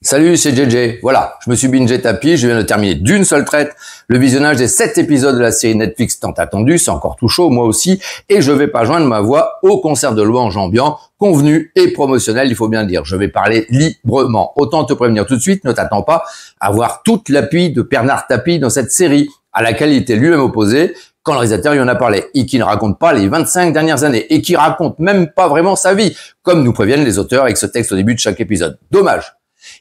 Salut, c'est JJ. Voilà, je me suis bingé Tapie, je viens de terminer d'une seule traite le visionnage des 7 épisodes de la série Netflix tant attendue, c'est encore tout chaud, moi aussi, et je vais pas joindre ma voix au concert de louange ambiant, convenu et promotionnel, il faut bien le dire. Je vais parler librement. Autant te prévenir tout de suite, ne t'attends pas à voir toute l'appui de Bernard Tapie dans cette série, à laquelle il était lui-même opposé, quand le réalisateur y en a parlé, et qui ne raconte pas les 25 dernières années, et qui raconte même pas vraiment sa vie, comme nous préviennent les auteurs avec ce texte au début de chaque épisode. Dommage.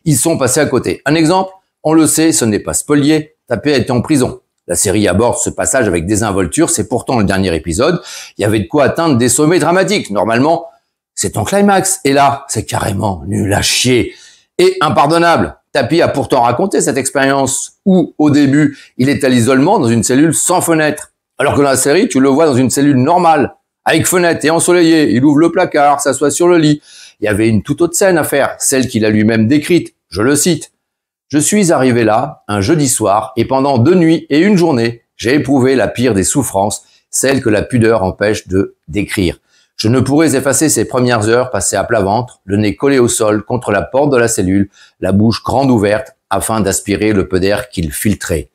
Ils sont passés à côté. Un exemple, on le sait, ce n'est pas spolié, Tapie a été en prison. La série aborde ce passage avec désinvolture, c'est pourtant le dernier épisode. Il y avait de quoi atteindre des sommets dramatiques. Normalement, c'est en climax, et là, c'est carrément nul à chier. Et impardonnable. Tapie a pourtant raconté cette expérience où, au début, il est à l'isolement dans une cellule sans fenêtre. Alors que dans la série, tu le vois dans une cellule normale, avec fenêtre et ensoleillée. Il ouvre le placard, s'assoit sur le lit. Il y avait une toute autre scène à faire, celle qu'il a lui-même décrite. Je le cite. « Je suis arrivé là, un jeudi soir, et pendant 2 nuits et 1 journée, j'ai éprouvé la pire des souffrances, celle que la pudeur empêche de décrire. Je ne pourrais effacer ces premières heures passées à plat ventre, le nez collé au sol contre la porte de la cellule, la bouche grande ouverte afin d'aspirer le peu d'air qu'il filtrait. »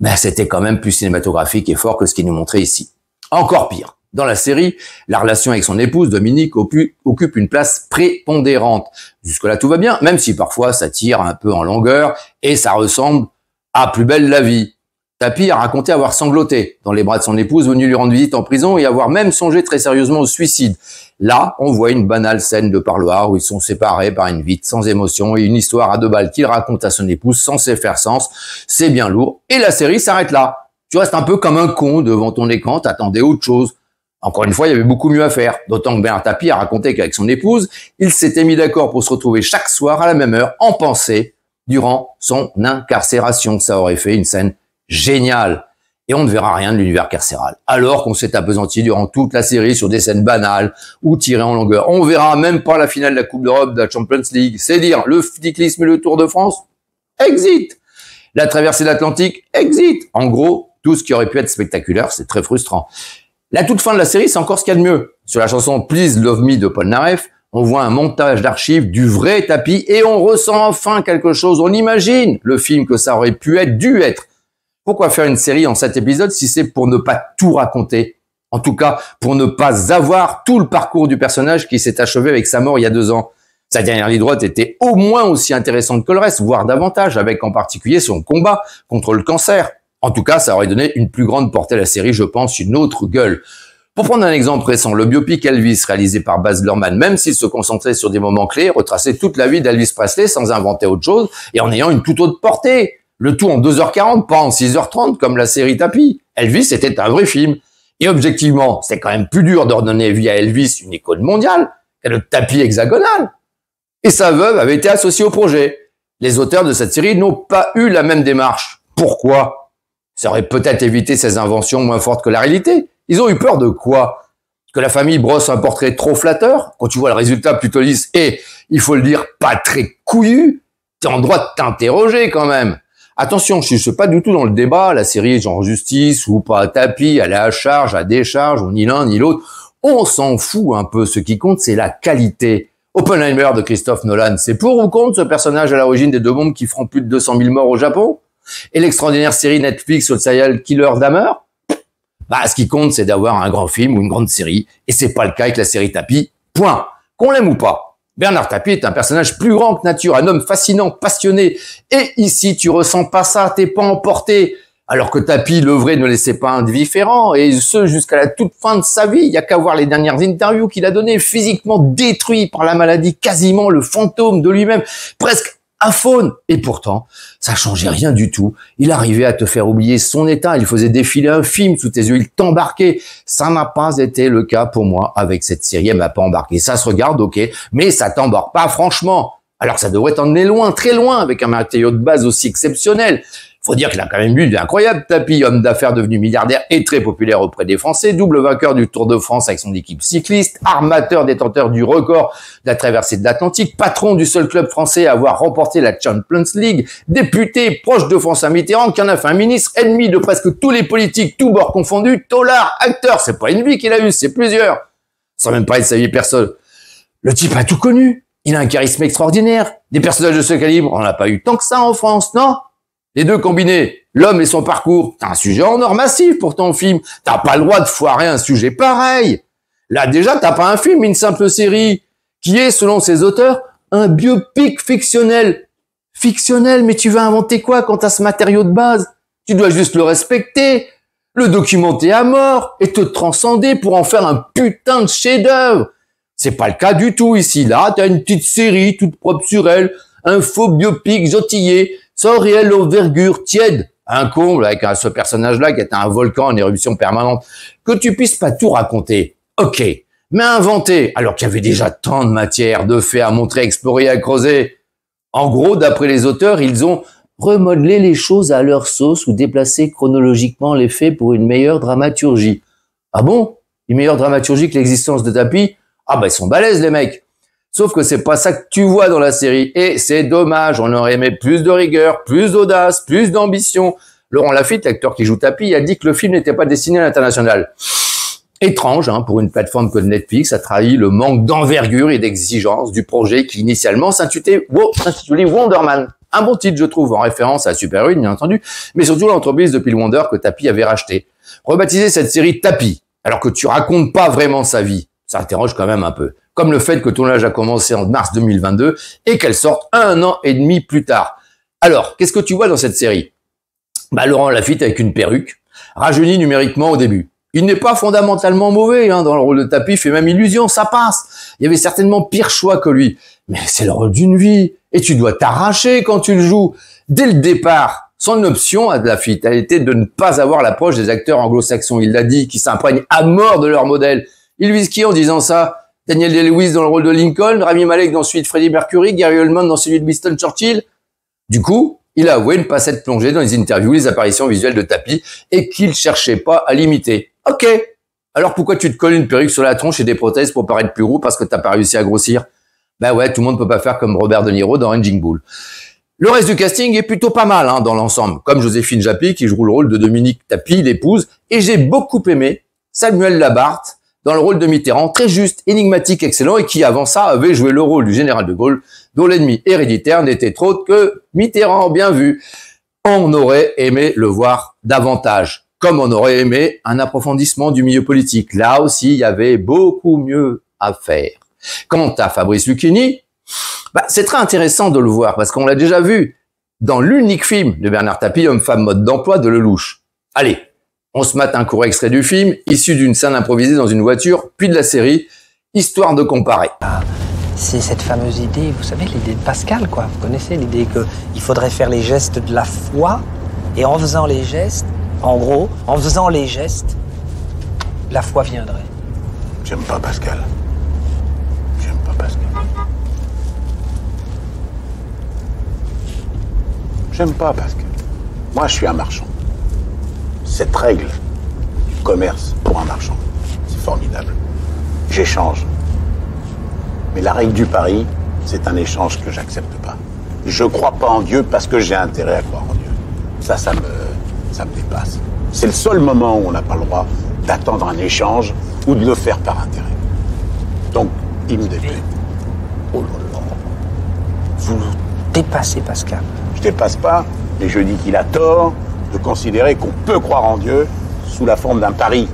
Ben, c'était quand même plus cinématographique et fort que ce qu'il nous montrait ici. Encore pire. Dans la série, la relation avec son épouse, Dominique, occupe une place prépondérante. Jusque-là, tout va bien, même si parfois ça tire un peu en longueur et ça ressemble à Plus belle la vie. Tapie a raconté avoir sangloté dans les bras de son épouse venue lui rendre visite en prison et avoir même songé très sérieusement au suicide. Là, on voit une banale scène de parloir où ils sont séparés par une vie sans émotion et une histoire à 2 balles qu'il raconte à son épouse censée faire sens. C'est bien lourd et la série s'arrête là. Tu restes un peu comme un con devant ton écran, t'attendais autre chose. Encore une fois, il y avait beaucoup mieux à faire, d'autant que Bernard Tapie a raconté qu'avec son épouse, il s'était mis d'accord pour se retrouver chaque soir à la même heure en pensée durant son incarcération. Ça aurait fait une scène géniale. Et on ne verra rien de l'univers carcéral. Alors qu'on s'est appesanti durant toute la série sur des scènes banales ou tirées en longueur. On verra même pas la finale de la Coupe d'Europe de la Champions League. C'est dire, le cyclisme et le Tour de France, exit. La traversée de l'Atlantique, exit. En gros, tout ce qui aurait pu être spectaculaire, c'est très frustrant. La toute fin de la série, c'est encore ce qu'il y a de mieux. Sur la chanson « Please Love Me » de Paul Nareff, on voit un montage d'archives du vrai Tapie et on ressent enfin quelque chose. On imagine le film que ça aurait pu être, dû être. Pourquoi faire une série en 7 épisodes si c'est pour ne pas tout raconter? En tout cas, pour ne pas avoir tout le parcours du personnage qui s'est achevé avec sa mort il y a 2 ans. Sa dernière ligne droite était au moins aussi intéressante que le reste, voire davantage, avec en particulier son combat contre le cancer. En tout cas, ça aurait donné une plus grande portée à la série, je pense, une autre gueule. Pour prendre un exemple récent, le biopic Elvis, réalisé par Baz Luhrmann, même s'il se concentrait sur des moments clés, retraçait toute la vie d'Elvis Presley sans inventer autre chose et en ayant une toute autre portée. Le tout en 2h40, pas en 6h30, comme la série Tapie. Elvis était un vrai film. Et objectivement, c'est quand même plus dur de redonner vie à Elvis, une icône mondiale, qu'à le Tapie hexagonal. Et sa veuve avait été associée au projet. Les auteurs de cette série n'ont pas eu la même démarche. Pourquoi ? Ça aurait peut-être évité ces inventions moins fortes que la réalité. Ils ont eu peur de quoi? Que la famille brosse un portrait trop flatteur, quand tu vois le résultat plutôt lisse et, il faut le dire, pas très couillu, t'es en droit de t'interroger quand même. Attention, je ne suis pas du tout dans le débat, la série genre justice ou pas à Tapie, elle est à charge, à décharge, ou ni l'un ni l'autre. On s'en fout un peu, ce qui compte c'est la qualité. Oppenheimer de Christophe Nolan, c'est pour ou contre ce personnage à l'origine des 2 bombes qui feront plus de 200 000 morts au Japon? Et l'extraordinaire série Netflix sur le serial Killer Dahmer, bah, ce qui compte, c'est d'avoir un grand film ou une grande série. Et c'est pas le cas avec la série Tapie. Point. Qu'on l'aime ou pas. Bernard Tapie est un personnage plus grand que nature, un homme fascinant, passionné. Et ici, tu ressens pas ça, t'es pas emporté. Alors que Tapie, le vrai, ne laissait pas indifférent. Et ce, jusqu'à la toute fin de sa vie. Il y a qu'à voir les dernières interviews qu'il a données, physiquement détruit par la maladie, quasiment le fantôme de lui-même, presque faune. Et pourtant, ça changeait rien du tout. Il arrivait à te faire oublier son état. Il faisait défiler un film sous tes yeux. Il t'embarquait. Ça n'a pas été le cas pour moi avec cette série. Elle m'a pas embarqué. Ça se regarde, ok, mais ça t'embarque pas, franchement. Alors, ça devrait t'emmener loin, très loin, avec un matériau de base aussi exceptionnel. Faut dire qu'il a quand même eu d'incroyables Tapie, homme d'affaires devenu milliardaire et très populaire auprès des Français, double vainqueur du Tour de France avec son équipe cycliste, armateur détenteur du record de la traversée de l'Atlantique, patron du seul club français à avoir remporté la Champions League, député proche de François Mitterrand, qui en a fait un ministre, ennemi de presque tous les politiques, tous bords confondus, taulard, acteur, c'est pas une vie qu'il a eue, c'est plusieurs. Sans même parler de sa vie personnelle. Le type a tout connu. Il a un charisme extraordinaire. Des personnages de ce calibre, on n'a pas eu tant que ça en France, non? Les deux combinés, l'homme et son parcours, t'as un sujet en or massif pour ton film. T'as pas le droit de foirer un sujet pareil. Là, déjà, t'as pas un film, mais une simple série, qui est, selon ses auteurs, un biopic fictionnel. Fictionnel, mais tu vas inventer quoi quand t'as ce matériau de base? Tu dois juste le respecter, le documenter à mort et te transcender pour en faire un putain de chef-d'œuvre. C'est pas le cas du tout ici. Là, t'as une petite série toute propre sur elle, un faux biopic jotillé, sans réelle envergure, tiède, un comble avec ce personnage-là qui est un volcan en éruption permanente. Que tu puisses pas tout raconter, ok, mais inventer, alors qu'il y avait déjà tant de matière, de faits à montrer, à explorer, à creuser. En gros, d'après les auteurs, ils ont remodeler les choses à leur sauce ou déplacer chronologiquement les faits pour une meilleure dramaturgie. Ah bon? Une meilleure dramaturgie que l'existence de Tapie? Ah bah ils sont balèzes les mecs. Sauf que c'est pas ça que tu vois dans la série. Et c'est dommage, on aurait aimé plus de rigueur, plus d'audace, plus d'ambition. Laurent Lafitte, l'acteur qui joue Tapie, a dit que le film n'était pas destiné à l'international. Étrange, hein, pour une plateforme comme Netflix, a trahi le manque d'envergure et d'exigence du projet qui initialement s'intitulait Wonderman. Un bon titre, je trouve, en référence à Super 1, bien entendu, mais surtout l'entreprise depuis le Wonder que Tapie avait racheté. Rebaptiser cette série Tapie, alors que tu racontes pas vraiment sa vie, ça interroge quand même un peu. Comme le fait que le tournage a commencé en mars 2022 et qu'elle sorte 1 an et demi plus tard. Alors, qu'est-ce que tu vois dans cette série? Bah, Laurent Lafitte avec une perruque, rajeuni numériquement au début. Il n'est pas fondamentalement mauvais, hein, dans le rôle de Tapie, il fait même illusion, ça passe. Il y avait certainement pire choix que lui. Mais c'est le rôle d'une vie. Et tu dois t'arracher quand tu le joues. Dès le départ, son option à Lafitte a été de ne pas avoir l'approche des acteurs anglo-saxons. Il l'a dit, qui s'imprègnent à mort de leur modèle. Il vise qui en disant ça? Daniel Day-Lewis dans le rôle de Lincoln, Rami Malek dans celui de Freddie Mercury, Gary Oldman dans celui de Winston Churchill. Du coup, il a avoué ne pas s'être plongé dans les interviews, les apparitions visuelles de Tapie et qu'il cherchait pas à l'imiter. Ok, alors pourquoi tu te colles une perruque sur la tronche et des prothèses pour paraître plus roux parce que t'as pas réussi à grossir? Ben ouais, tout le monde peut pas faire comme Robert De Niro dans Raging Bull. Le reste du casting est plutôt pas mal, hein, dans l'ensemble, comme Joséphine Japy qui joue le rôle de Dominique Tapie, l'épouse, et j'ai beaucoup aimé Samuel Labarthe dans le rôle de Mitterrand, très juste, énigmatique, excellent, et qui avant ça avait joué le rôle du général de Gaulle, dont l'ennemi héréditaire n'était autre que Mitterrand, bien vu. On aurait aimé le voir davantage. Comme on aurait aimé un approfondissement du milieu politique. Là aussi, il y avait beaucoup mieux à faire. Quant à Fabrice Luchini, bah, c'est très intéressant de le voir parce qu'on l'a déjà vu dans l'unique film de Bernard Tapie, Homme-Femme, mode d'emploi de Lelouch. Allez, on se mate un court extrait du film, issu d'une scène improvisée dans une voiture, puis de la série, histoire de comparer. C'est cette fameuse idée, vous savez, l'idée de Pascal, quoi. Vous connaissez l'idée qu'il faudrait faire les gestes de la foi et en faisant les gestes, en gros, en faisant les gestes, la foi viendrait. J'aime pas Pascal. J'aime pas Pascal. J'aime pas Pascal. Moi, je suis un marchand. Cette règle du commerce pour un marchand, c'est formidable. J'échange. Mais la règle du pari, c'est un échange que j'accepte pas. Je crois pas en Dieu parce que j'ai intérêt à croire en Dieu. Ça me dépasse. C'est le seul moment où on n'a pas le droit d'attendre un échange ou de le faire par intérêt. Donc, il me dépasse. Oh là là. Vous dépassez Pascal. Je dépasse pas, mais je dis qu'il a tort de considérer qu'on peut croire en Dieu sous la forme d'un pari.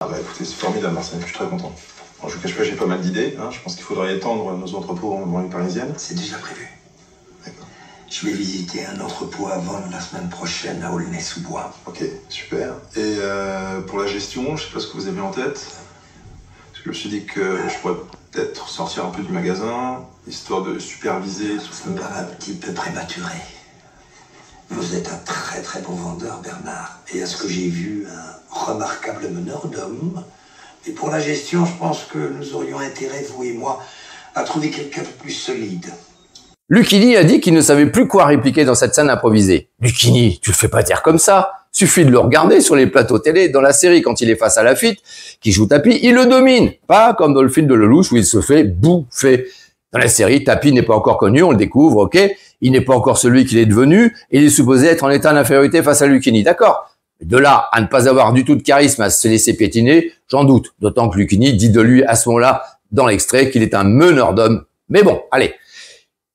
Ah bah écoutez, c'est formidable, Marseille. Je suis très content. Bon, je vous cache pas, j'ai pas mal d'idées. Hein. Je pense qu'il faudrait étendre nos entrepôts en banlieue parisienne. C'est déjà prévu. Je vais visiter un entrepôt à vendre la semaine prochaine à Aulnay-sous-Bois. Ok, super. Et pour la gestion, je sais pas ce que vous avez en tête. Parce que je me suis dit que je pourrais peut-être sortir un peu du magasin, histoire de superviser tout ça. Pas un petit peu prématuré. Vous êtes un très très bon vendeur, Bernard. Et à ce que j'ai vu, un remarquable meneur d'hommes. Et pour la gestion, je pense que nous aurions intérêt, vous et moi, à trouver quelqu'un de plus solide. Luchini a dit qu'il ne savait plus quoi répliquer dans cette scène improvisée. Luchini, tu le fais pas dire comme ça. Suffit de le regarder sur les plateaux télé, dans la série, quand il est face à Lafitte, qui joue Tapie, il le domine. Pas comme dans le film de Lelouch où il se fait bouffer. Dans la série, Tapie n'est pas encore connu, on le découvre, ok. Il n'est pas encore celui qu'il est devenu, et il est supposé être en état d'infériorité face à Luchini, d'accord. De là à ne pas avoir du tout de charisme, à se laisser piétiner, j'en doute. D'autant que Luchini dit de lui à ce moment-là, dans l'extrait, qu'il est un meneur d'hommes. Mais bon, allez.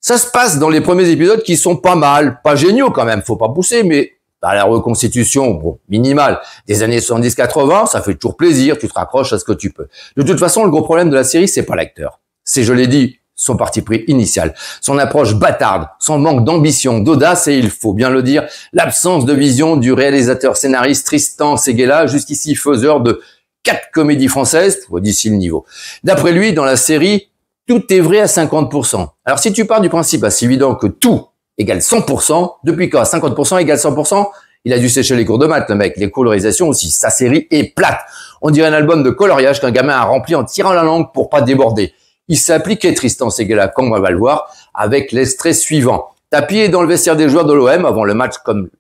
Ça se passe dans les premiers épisodes qui sont pas mal, pas géniaux quand même, faut pas pousser, mais à la reconstitution, bon, minimale, des années 70-80, ça fait toujours plaisir, tu te raccroches à ce que tu peux. De toute façon, le gros problème de la série, c'est pas l'acteur. C'est, je l'ai dit, son parti pris initial, son approche bâtarde, son manque d'ambition, d'audace et, il faut bien le dire, l'absence de vision du réalisateur-scénariste Tristan Séguéla, jusqu'ici faiseur de 4 comédies françaises, d'ici le niveau. D'après lui, dans la série, tout est vrai à 50%. Alors si tu pars du principe assez évident que tout égale 100%, depuis quand 50% égale 100%, il a dû sécher les cours de maths, le mec, les colorisations aussi, sa série est plate. On dirait un album de coloriage qu'un gamin a rempli en tirant la langue pour pas déborder. Il s'est appliqué Tristan Séguéla, comme on va le voir, avec l'extrait suivant. Tapie est dans le vestiaire des joueurs de l'OM avant le match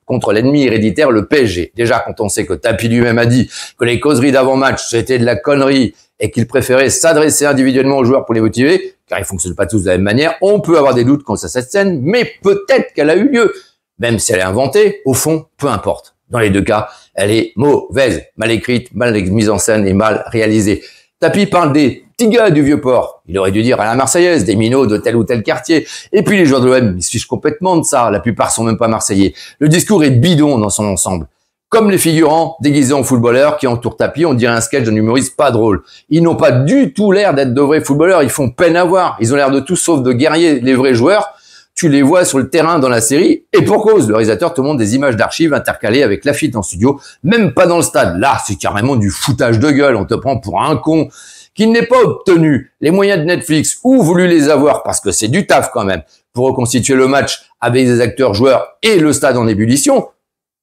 contre l'ennemi héréditaire, le PSG. Déjà, quand on sait que Tapie lui-même a dit que les causeries d'avant-match, c'était de la connerie et qu'il préférait s'adresser individuellement aux joueurs pour les motiver, car ils fonctionnent pas tous de la même manière, on peut avoir des doutes quant à cette scène, mais peut-être qu'elle a eu lieu. Même si elle est inventée, au fond, peu importe. Dans les deux cas, elle est mauvaise, mal écrite, mal mise en scène et mal réalisée. Tapie parle des petits gars du Vieux-Port. Il aurait dû dire à la Marseillaise, des minots de tel ou tel quartier. Et puis les joueurs de l'OM, ils se fichent complètement de ça. La plupart sont même pas marseillais. Le discours est bidon dans son ensemble. Comme les figurants déguisés en footballeurs qui entourent Tapie, on dirait un sketch d'un humoriste pas drôle. Ils n'ont pas du tout l'air d'être de vrais footballeurs. Ils font peine à voir. Ils ont l'air de tout sauf de guerriers. Les vrais joueurs, tu les vois sur le terrain dans la série. Et pour cause, le réalisateur te montre des images d'archives intercalées avec Lafitte en studio, même pas dans le stade. Là, c'est carrément du foutage de gueule. On te prend pour un con. Qu'il n'ait pas obtenu les moyens de Netflix ou voulu les avoir, parce que c'est du taf quand même, pour reconstituer le match avec des acteurs, joueurs et le stade en ébullition,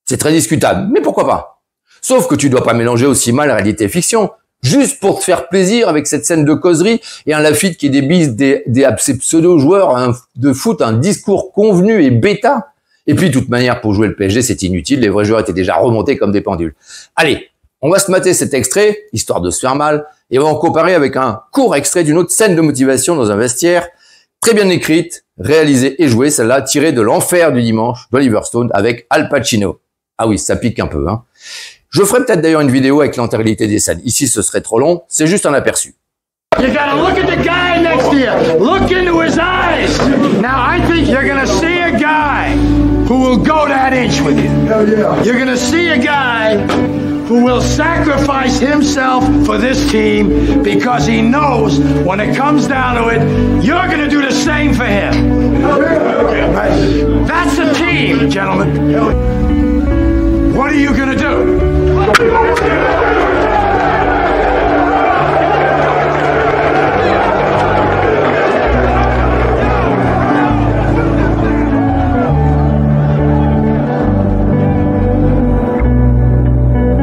c'est très discutable. Mais pourquoi pas? Sauf que tu dois pas mélanger aussi mal réalité et fiction. Juste pour te faire plaisir avec cette scène de causerie et un Lafitte qui débise ces pseudo-joueurs de foot, un discours convenu et bêta. Et puis, de toute manière, pour jouer le PSG, c'est inutile. Les vrais joueurs étaient déjà remontés comme des pendules. Allez, on va se mater cet extrait, histoire de se faire mal, et on va en comparer avec un court extrait d'une autre scène de motivation dans un vestiaire, très bien écrite, réalisée et jouée, celle-là, tirée de L'Enfer du dimanche d'Oliver Stone avec Al Pacino. Ah oui, ça pique un peu, hein. Je ferai peut-être d'ailleurs une vidéo avec l'intégralité des scènes. Ici, ce serait trop long, c'est juste un aperçu. You gotta look at the guy next to you. Look into his eyes. Now I think you're gonna see a guy who will go that inch with you. You're gonna see a guy who will sacrifice himself for this team because he knows when it comes down to it, you're gonna do the same for him. That's the team, gentlemen. What are you gonna do?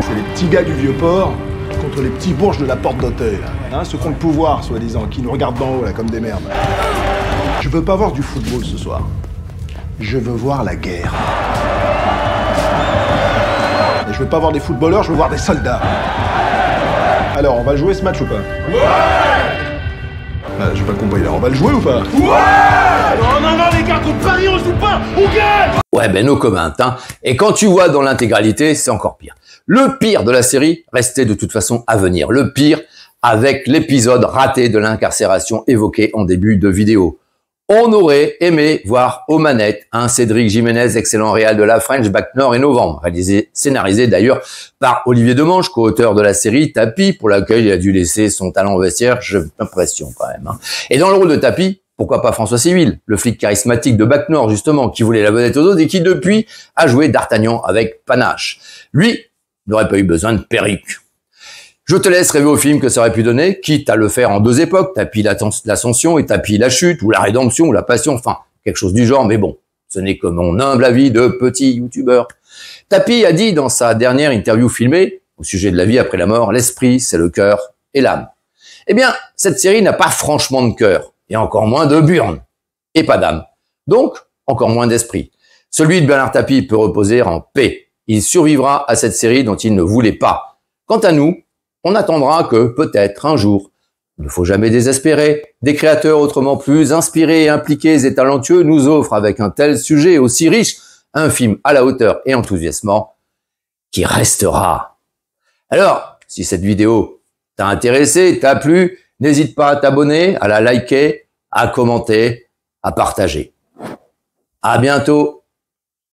C'est les petits gars du Vieux-Port contre les petits bourges de la Porte d'Auteuil, hein, ceux qui ont le pouvoir, soi-disant, qui nous regardent d'en haut là, comme des merdes. Je veux pas voir du football ce soir. Je veux voir la guerre. Je veux pas voir des footballeurs, je veux voir des soldats. Alors, on va jouer ce match ou pas? Ouais. J'ai pas compris là, on va le jouer ou pas? Ouais. On en va les gars, on parie, on joue pas, on gagne. Ouais, ben nos communs, hein. Et quand tu vois dans l'intégralité, c'est encore pire. Le pire de la série restait de toute façon à venir. Le pire avec l'épisode raté de l'incarcération évoqué en début de vidéo. On aurait aimé voir aux manettes un Cédric Jiménez, excellent réal de La French, Back North et Novembre, réalisé, scénarisé d'ailleurs par Olivier Demange, co-auteur de la série Tapie, pour laquelle il a dû laisser son talent au vestiaire, j'ai l'impression quand même. Hein. Et dans le rôle de Tapie, pourquoi pas François Civil, le flic charismatique de Back North justement, qui voulait la vedette aux autres et qui depuis a joué d'Artagnan avec panache. Lui, n'aurait pas eu besoin de perruque. Je te laisse rêver au film que ça aurait pu donner, quitte à le faire en deux époques, Tapie l'ascension et Tapie la chute, ou la rédemption, ou la passion, enfin, quelque chose du genre, mais bon, ce n'est que mon humble avis de petit youtubeur. Tapie a dit dans sa dernière interview filmée, au sujet de la vie après la mort, l'esprit, c'est le cœur et l'âme. Eh bien, cette série n'a pas franchement de cœur, et encore moins de burne, et pas d'âme. Donc, encore moins d'esprit. Celui de Bernard Tapie peut reposer en paix. Il survivra à cette série dont il ne voulait pas. Quant à nous, on attendra que, peut-être, un jour, il ne faut jamais désespérer, des créateurs autrement plus inspirés, impliqués et talentueux nous offrent avec un tel sujet aussi riche, un film à la hauteur et enthousiasmant qui restera. Alors, si cette vidéo t'a intéressé, t'a plu, n'hésite pas à t'abonner, à la liker, à commenter, à partager. À bientôt!